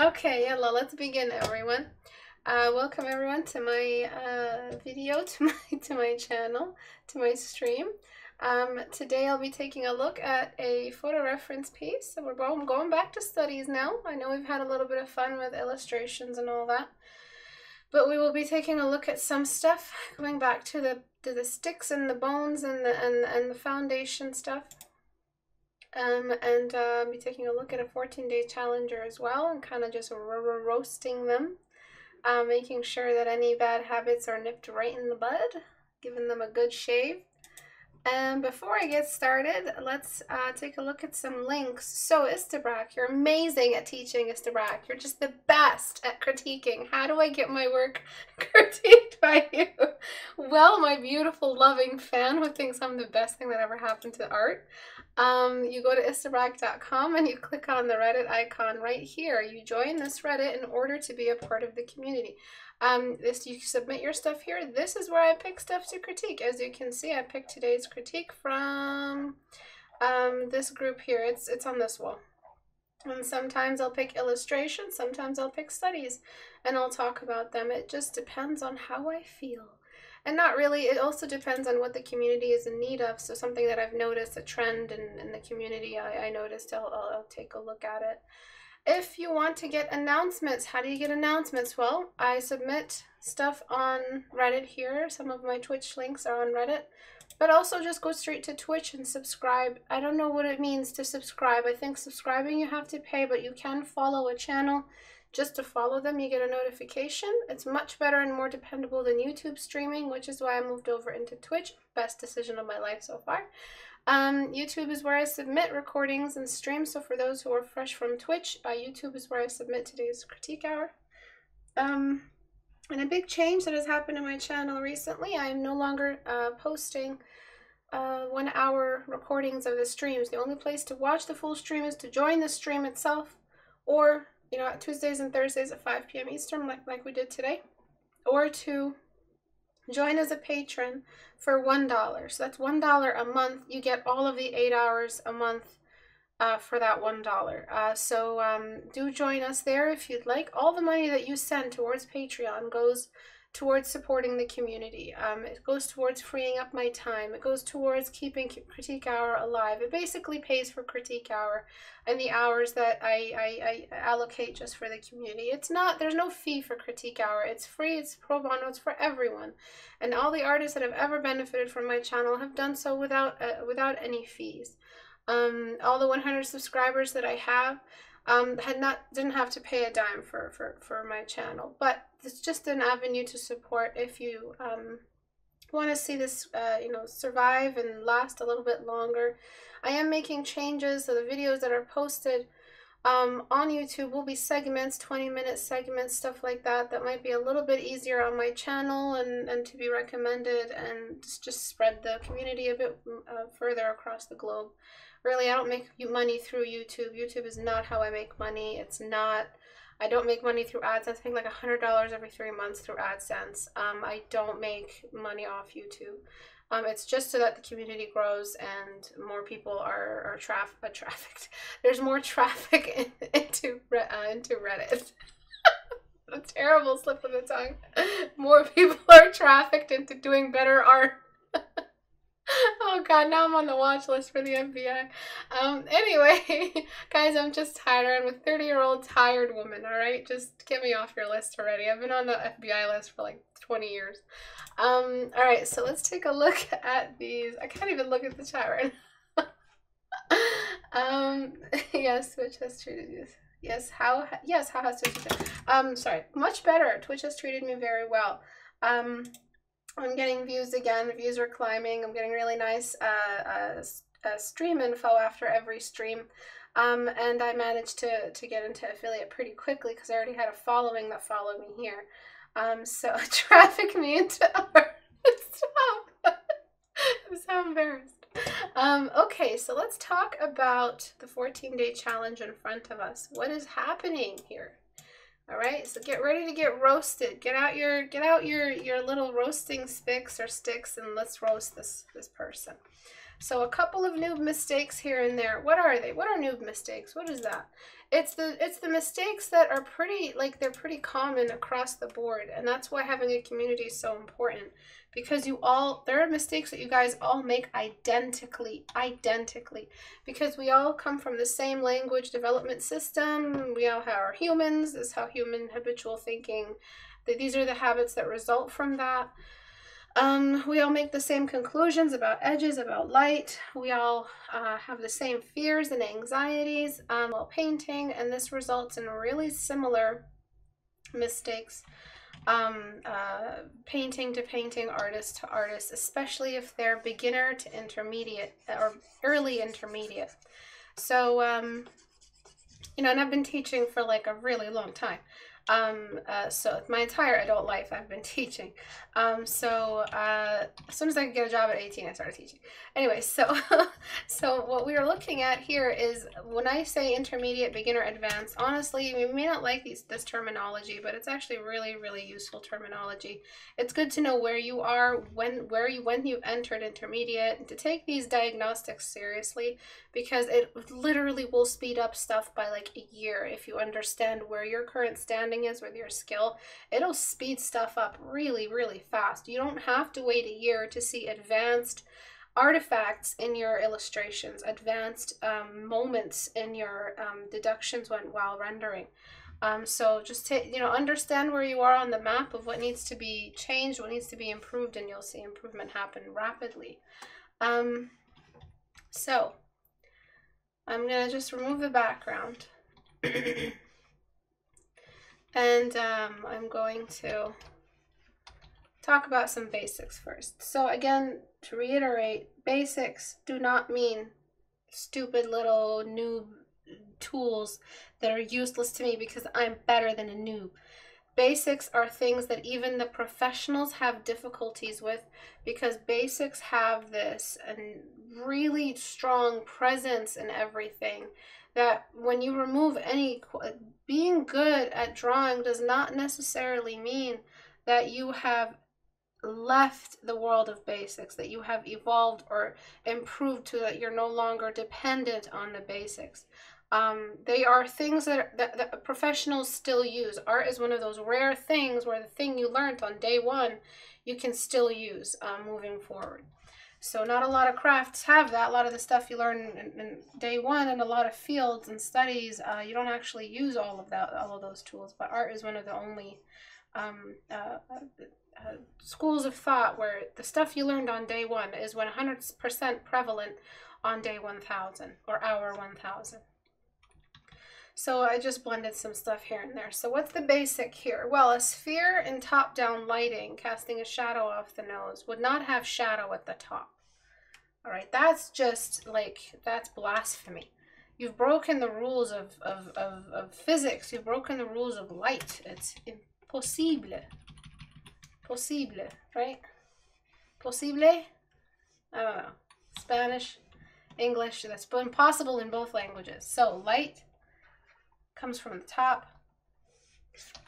Okay, yalla, let's begin, everyone. Welcome everyone to my video, to my channel, to my stream. Today I'll be taking a look at a photo reference piece. So we're going back to studies now. I know we've had a little bit of fun with illustrations and all that, but we will be taking a look at some stuff going back to the sticks and the bones and the foundation stuff. Be taking a look at a 14-day challenger as well, and kind of just roasting them, making sure that any bad habits are nipped right in the bud, giving them a good shave. And before I get started, let's take a look at some links. So Istebrak, you're amazing at teaching, Istebrak. You're just the best at critiquing. How do I get my work critiqued by you? Well, my beautiful, loving fan who thinks I'm the best thing that ever happened to art. You go to istebrak.com and you click on the Reddit icon right here. You join this Reddit in order to be a part of the community. You submit your stuff here. This is where I pick stuff to critique. As you can see, I picked today's critique from this group here. It's on this wall. And sometimes I'll pick illustrations, sometimes I'll pick studies, and I'll talk about them. It just depends on how I feel. And not really, it also depends on what the community is in need of. So something that I've noticed, a trend in the community I noticed, I'll take a look at it. If you want to get announcements, how do you get announcements? Well, I submit stuff on Reddit here. Some of my Twitch links are on Reddit. But also just go straight to Twitch and subscribe. I don't know what it means to subscribe. I think subscribing you have to pay, but you can follow a channel. Just to follow them, you get a notification. It's much better and more dependable than YouTube streaming, which is why I moved over into Twitch. Best decision of my life so far. YouTube is where I submit recordings and streams. So for those who are fresh from Twitch, YouTube is where I submit today's critique hour. And a big change that has happened to my channel recently, I am no longer posting 1 hour recordings of the streams. The only place to watch the full stream is to join the stream itself, or you know, Tuesdays and Thursdays at 5 p.m. Eastern, like we did today, or to join as a patron for $1. So that's $1 a month. You get all of the 8 hours a month for that $1. Do join us there if you'd like. All the money that you send towards Patreon goes towards supporting the community. It goes towards freeing up my time. It goes towards keeping Critique Hour alive. It basically pays for Critique Hour and the hours that I allocate just for the community. There's no fee for Critique Hour. It's free, it's pro bono, it's for everyone. And all the artists that have ever benefited from my channel have done so without any fees. All the 100 subscribers that I have, didn't have to pay a dime for my channel, but it's just an avenue to support if you want to see this you know, survive and last a little bit longer. I am making changes, so the videos that are posted on YouTube will be segments, 20-minute segments, stuff like that, that might be a little bit easier on my channel and to be recommended and just spread the community a bit further across the globe. Really, I don't make money through YouTube. YouTube is not how I make money. It's not, I don't make money through AdSense. I think like $100 every 3 months through AdSense. I don't make money off YouTube. It's just so that the community grows and more people are trafficked. There's more traffic into Reddit. A terrible slip of the tongue. More people are trafficked into doing better art. Oh god, now I'm on the watch list for the FBI. Anyway, guys, I'm just tired. I'm a 30-year-old tired woman, alright? Just get me off your list already. I've been on the FBI list for like 20 years. Alright, so let's take a look at these. I can't even look at the chat right now. Yes, Twitch has treated you. Yes, how has Twitch been? Sorry, much better. Twitch has treated me very well. I'm getting views again. Views are climbing. I'm getting really nice stream info after every stream. And I managed to get into affiliate pretty quickly because I already had a following that followed me here. So traffic me into art. Stop. I'm so embarrassed. Okay, so let's talk about the 14-day challenge in front of us. What is happening here? All right, so get ready to get roasted. Get out your little roasting sticks and let's roast this person. So a couple of noob mistakes here and there. What are they? What are noob mistakes? What is that? It's the mistakes that are pretty, like, they're pretty common across the board, and that's why having a community is so important, because you all, there are mistakes that you guys all make identically, because we all come from the same language development system. We all are humans. This is how human habitual thinking, these are the habits that result from that. We all make the same conclusions about edges, about light. We all have the same fears and anxieties while painting, and this results in really similar mistakes painting to painting, artist to artist, especially if they're beginner to intermediate or early intermediate. So, you know, and I've been teaching for like a really long time. So my entire adult life I've been teaching. As soon as I could get a job at 18, I started teaching. Anyway, so, so what we are looking at here is, when I say intermediate, beginner, advanced, honestly, we may not like this terminology, but it's actually really, really useful terminology. It's good to know where you are, when you entered intermediate, and to take these diagnostics seriously, because it literally will speed up stuff by like a year. If you understand where your current standing is with your skill, it'll speed stuff up really, really fast. You don't have to wait a year to see advanced artifacts in your illustrations, advanced moments in your deductions while rendering. So just understand where you are on the map of what needs to be changed, what needs to be improved, and you'll see improvement happen rapidly. So I'm gonna just remove the background. And I'm going to talk about some basics first. So again, to reiterate, basics do not mean stupid little noob tools that are useless to me because I'm better than a noob. Basics are things that even the professionals have difficulties with, because basics have this really strong presence in everything. That when you remove any, being good at drawing does not necessarily mean that you have left the world of basics, that you have evolved or improved to that you're no longer dependent on the basics. They are things that professionals still use. Art is one of those rare things where the thing you learned on day one, you can still use moving forward. So not a lot of crafts have that. A lot of the stuff you learn in day one, and a lot of fields and studies, you don't actually use all of that, all of those tools. But art is one of the only schools of thought where the stuff you learned on day one is 100% prevalent on day 1000 or hour 1000. So I just blended some stuff here and there. So what's the basic here? Well, a sphere in top-down lighting, casting a shadow off the nose, would not have shadow at the top. All right, that's just like, that's blasphemy. You've broken the rules of physics. You've broken the rules of light. It's impossible. Possible, right? Possible? I don't know. Spanish, English, that's impossible in both languages. So light comes from the top,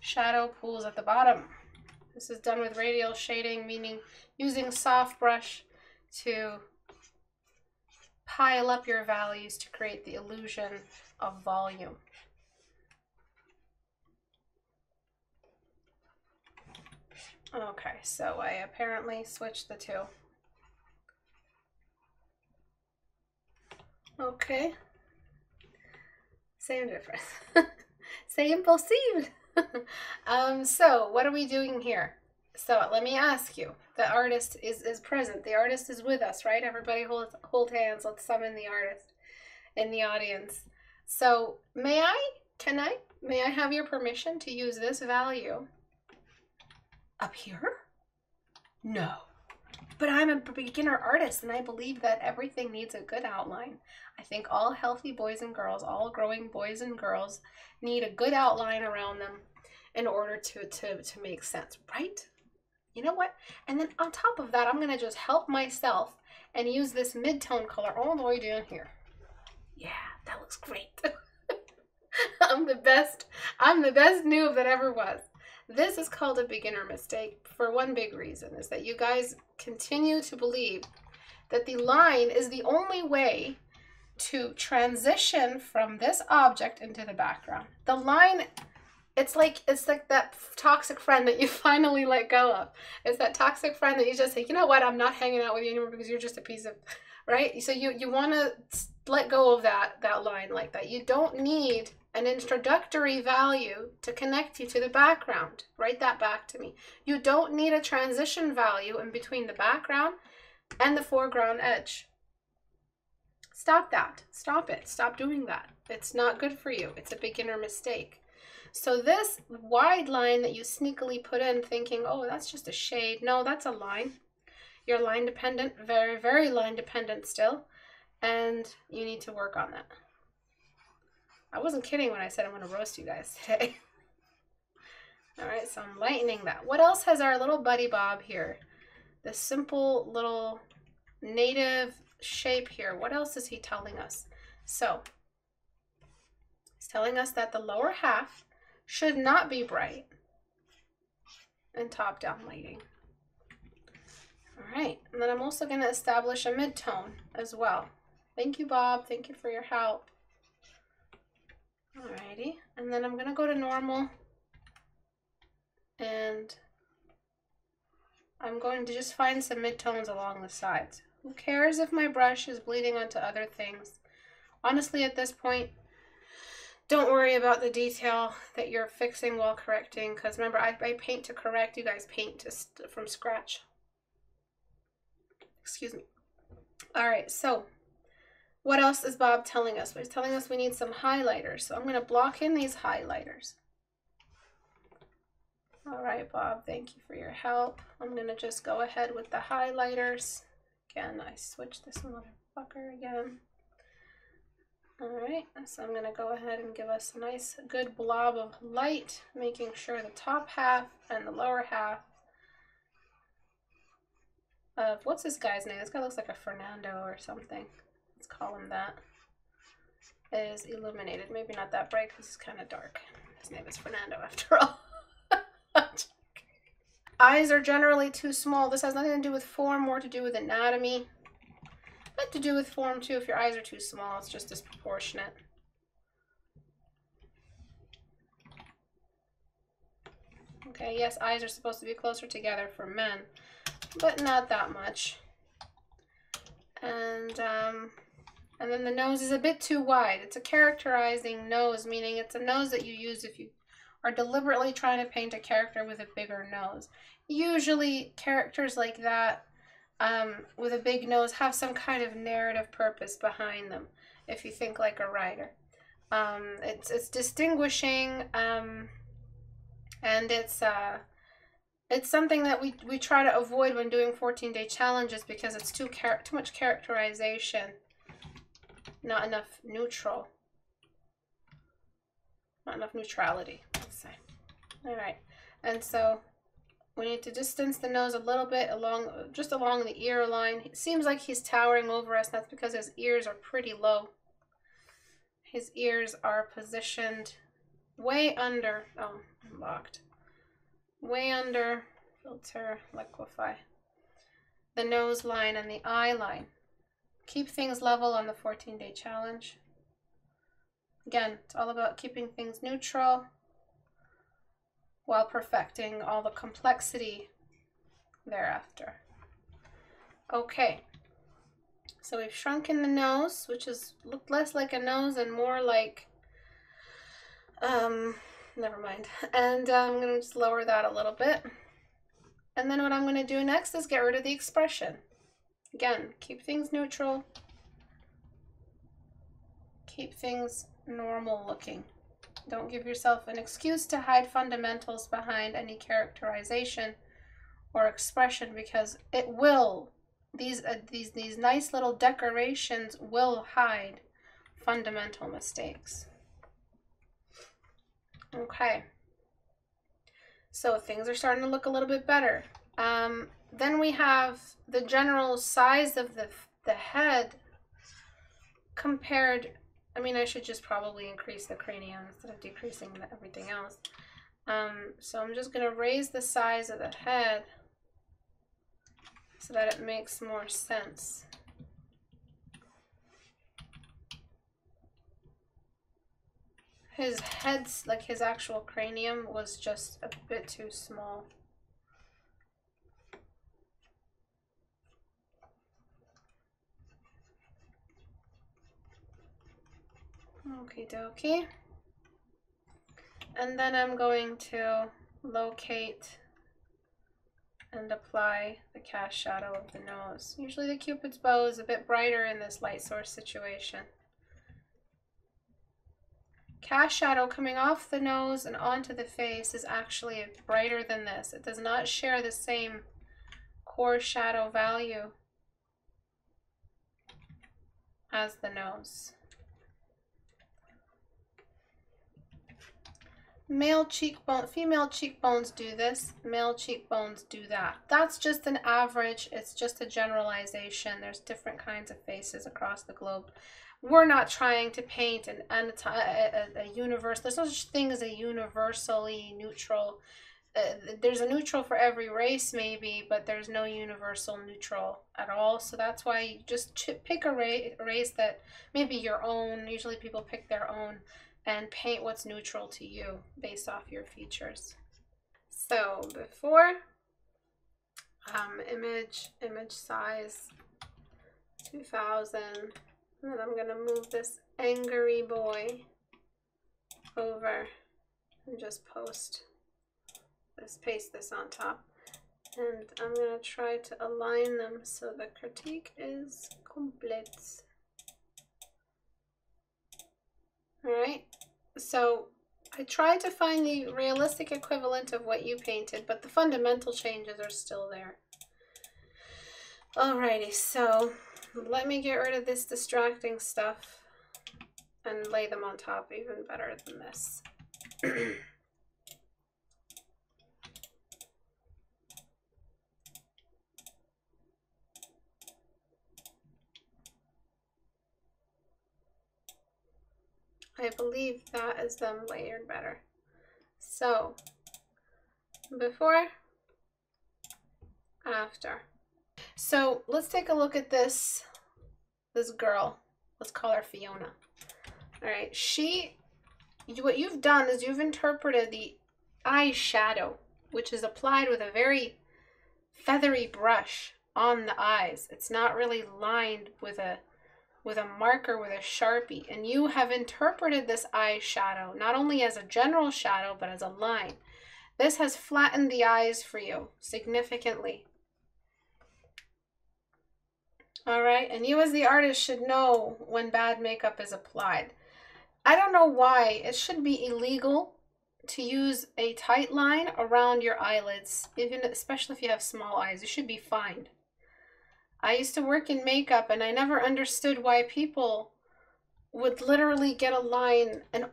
shadow pools at the bottom. This is done with radial shading, meaning using soft brush to pile up your values to create the illusion of volume. Okay, so I apparently switched the two. Okay. Same difference. C'est impossible. So what are we doing here? So let me ask you, the artist is present. The artist is with us, right? Everybody hold hands. Let's summon the artist in the audience. So may I have your permission to use this value up here? No. But I'm a beginner artist, and I believe that everything needs a good outline. I think all healthy boys and girls, all growing boys and girls, need a good outline around them in order to make sense, right? You know what? And then on top of that, I'm going to just help myself and use this mid-tone color all the way down here. Yeah, that looks great. I'm the best noob that ever was. This is called a beginner mistake for one big reason, is that you guys continue to believe that the line is the only way to transition from this object into the background. The line, it's like that toxic friend that you finally let go of. It's that toxic friend that you just say, you know what, I'm not hanging out with you anymore because you're just a piece of, right? So you want to let go of that line like that. You don't need an introductory value to connect you to the background. Write that back to me. You don't need a transition value in between the background and the foreground edge. Stop that. Stop it. Stop doing that. It's not good for you. It's a beginner mistake. So this wide line that you sneakily put in thinking, oh, that's just a shade. No, that's a line. You're line dependent, very, very line dependent still, and you need to work on that. I wasn't kidding when I said I'm going to roast you guys today. All right, so I'm lightening that. What else has our little buddy Bob here? The simple little native shape here. What else is he telling us? So he's telling us that the lower half should not be bright and top-down lighting. All right, and then I'm also going to establish a mid-tone as well. Thank you, Bob. Thank you for your help. Alrighty, and then I'm going to go to normal, and I'm going to just find some midtones along the sides. Who cares if my brush is bleeding onto other things? Honestly, at this point, don't worry about the detail that you're fixing while correcting, because remember, I paint to correct, you guys paint from scratch. Excuse me. Alright, so what else is Bob telling us? He's telling us we need some highlighters. So I'm going to block in these highlighters. All right, Bob, thank you for your help. I'm going to just go ahead with the highlighters. Again, I switched this motherfucker again. All right, so I'm going to go ahead and give us a nice good blob of light, making sure the top half and the lower half of, what's this guy's name? This guy looks like a Fernando or something. Let's call him that. Is illuminated. Maybe not that bright because it's kind of dark. His name is Fernando after all. Eyes are generally too small. This has nothing to do with form, more to do with anatomy. But to do with form too. If your eyes are too small, it's just disproportionate. Okay, yes, eyes are supposed to be closer together for men, but not that much. And then the nose is a bit too wide. It's a characterizing nose, meaning it's a nose that you use if you are deliberately trying to paint a character with a bigger nose. Usually characters like that with a big nose have some kind of narrative purpose behind them, if you think like a writer. It's distinguishing, and it's something that we try to avoid when doing 14-day challenges because it's too much characterization. Not enough neutral. Not enough neutrality, let's say. All right, and so we need to distance the nose a little bit along the ear line. It seems like he's towering over us. That's because his ears are pretty low. His ears are positioned way under. Oh, I'm locked. Way under, filter, liquefy, the nose line and the eye line. Keep things level on the 14-day challenge. Again, it's all about keeping things neutral while perfecting all the complexity thereafter. Okay, so we've shrunken the nose, which is looked less like a nose and more like never mind. And I'm going to just lower that a little bit. And then what I'm going to do next is get rid of the expression. Again, keep things neutral. Keep things normal looking. Don't give yourself an excuse to hide fundamentals behind any characterization or expression because it will. These nice little decorations will hide fundamental mistakes. Okay, so things are starting to look a little bit better. Then we have the general size of the head compared, I mean, I should just probably increase the cranium instead of decreasing everything else. So I'm just going to raise the size of the head so that it makes more sense. His head's, like his actual cranium, was just a bit too small. Okie dokie. And then I'm going to locate and apply the cast shadow of the nose. Usually the Cupid's bow is a bit brighter in this light source situation. Cast shadow coming off the nose and onto the face is actually brighter than this. It does not share the same core shadow value as the nose. Male cheekbone, female cheekbones do this, male cheekbones do that. That's just an average, it's just a generalization. There's different kinds of faces across the globe. We're not trying to paint a universe. There's no such thing as a universally neutral. There's a neutral for every race maybe, but there's no universal neutral at all. So that's why you just pick a race that maybe your own. Usually people pick their own and paint what's neutral to you based off your features. So before, image size 2000. And then I'm going to move this angry boy over and just paste this on top. And I'm going to try to align them so the critique is complete. Alright, so I tried to find the realistic equivalent of what you painted, but the fundamental changes are still there. Alrighty, so let me get rid of this distracting stuff and lay them on top even better than this. I believe that is them layered better. So, before, after. So let's take a look at this girl. Let's call her Fiona. All right, what you've done is you've interpreted the eye shadow, which is applied with a very feathery brush on the eyes. It's not really lined with a marker, with a Sharpie, and you have interpreted this eye shadow, not only as a general shadow, but as a line. This has flattened the eyes for you significantly. All right, and you as the artist should know when bad makeup is applied. I don't know why it should be illegal to use a tight line around your eyelids, especially if you have small eyes. You should be fined. I used to work in makeup and I never understood why people would literally get a line and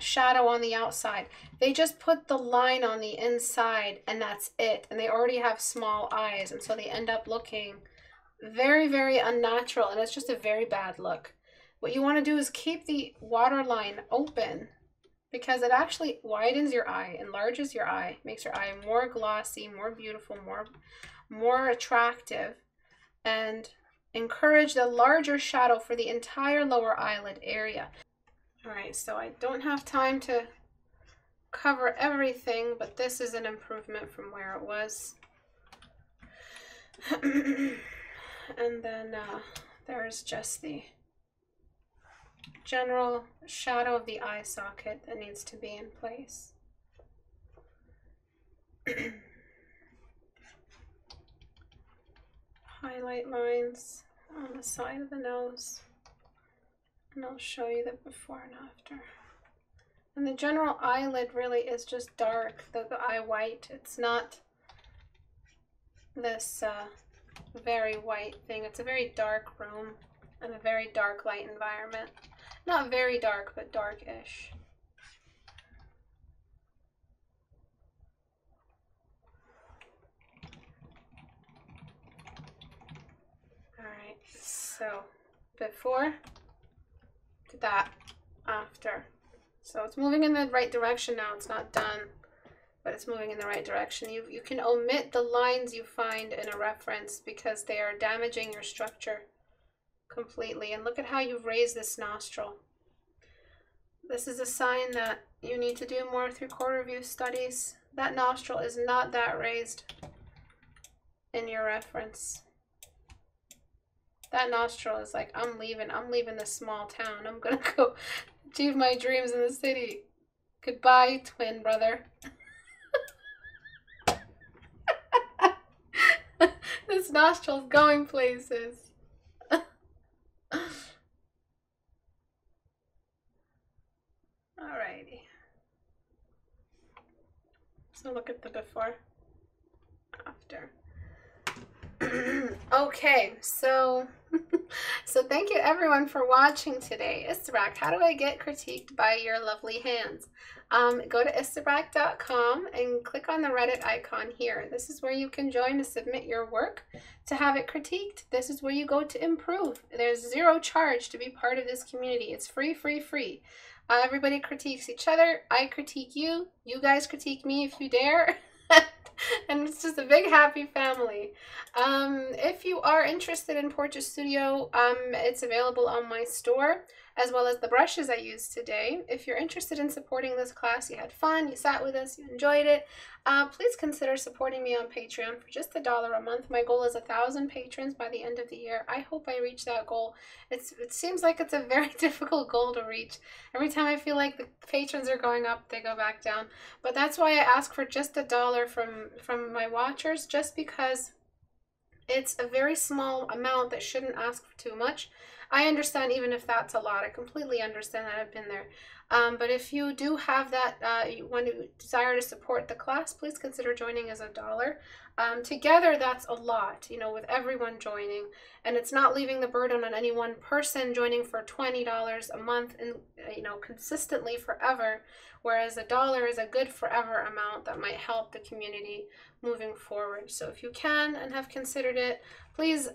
shadow on the outside. They just put the line on the inside and that's it. And they already have small eyes and so they end up looking very, very unnatural, and it's just a very bad look. What you want to do is keep the waterline open because it actually widens your eye, enlarges your eye, makes your eye more glossy, more beautiful, more attractive, and encourage the larger shadow for the entire lower eyelid area. All right, so I don't have time to cover everything, but this is an improvement from where it was. And then there's just the general shadow of the eye socket that needs to be in place. Highlight lines on the side of the nose, and I'll show you the before and after. And the general eyelid really is just dark, the eye white. It's not this very white thing. It's a very dark room and a very dark light environment. Not very dark, but dark-ish. Alright, so before, did that, after. So it's moving in the right direction now. It's not done, but it's moving in the right direction. You can omit the lines you find in a reference because they are damaging your structure completely. And look at how you've raised this nostril. This is a sign that you need to do more three-quarter view studies. That nostril is not that raised in your reference. That nostril is like, I'm leaving this small town. I'm gonna go achieve my dreams in the city. Goodbye, twin brother. This nostril's going places. Alrighty. So look at the before, after. Okay, so thank you everyone for watching today. Istebrak, how do I get critiqued by your lovely hands? Go to istebrak.com and click on the Reddit icon here. This is where you can join to submit your work to have it critiqued. This is where you go to improve. There's zero charge to be part of this community. It's free, free, free. Everybody critiques each other. I critique you. You guys critique me if you dare. And it's just a big happy family. If you are interested in Portrait Studio, it's available on my store, as well as the brushes I used today. If you're interested in supporting this class, you had fun, you sat with us, you enjoyed it, please consider supporting me on Patreon for just $1 a month. My goal is 1,000 patrons by the end of the year. I hope I reach that goal. It seems like it's a very difficult goal to reach. Every time I feel like the patrons are going up, they go back down. But that's why I ask for just $1 from my watchers, just because it's a very small amount that shouldn't ask for too much. I understand even if that's a lot. I completely understand that. I've been there. But if you do have that, you want to desire to support the class, please consider joining as $1. Together, that's a lot, you know, with everyone joining. And it's not leaving the burden on any one person joining for $20 a month and, you know, consistently forever, whereas $1 is a good forever amount that might help the community moving forward. So if you can and have considered it, please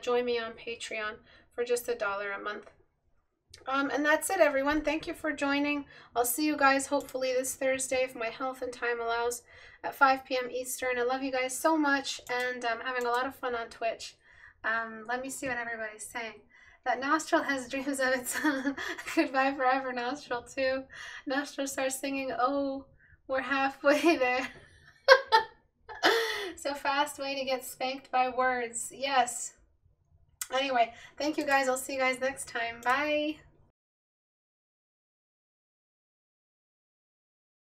join me on Patreon for just $1 a month. And that's it, everyone. Thank you for joining. I'll see you guys hopefully this Thursday, if my health and time allows, at 5 p.m. Eastern. I love you guys so much, and I'm having a lot of fun on Twitch. Let me see what everybody's saying. That nostril has dreams of its own. Goodbye forever, nostril, too. Nostril starts singing, oh, we're halfway there. So fast way to get spanked by words. Yes. Anyway, thank you guys. I'll see you guys next time. Bye.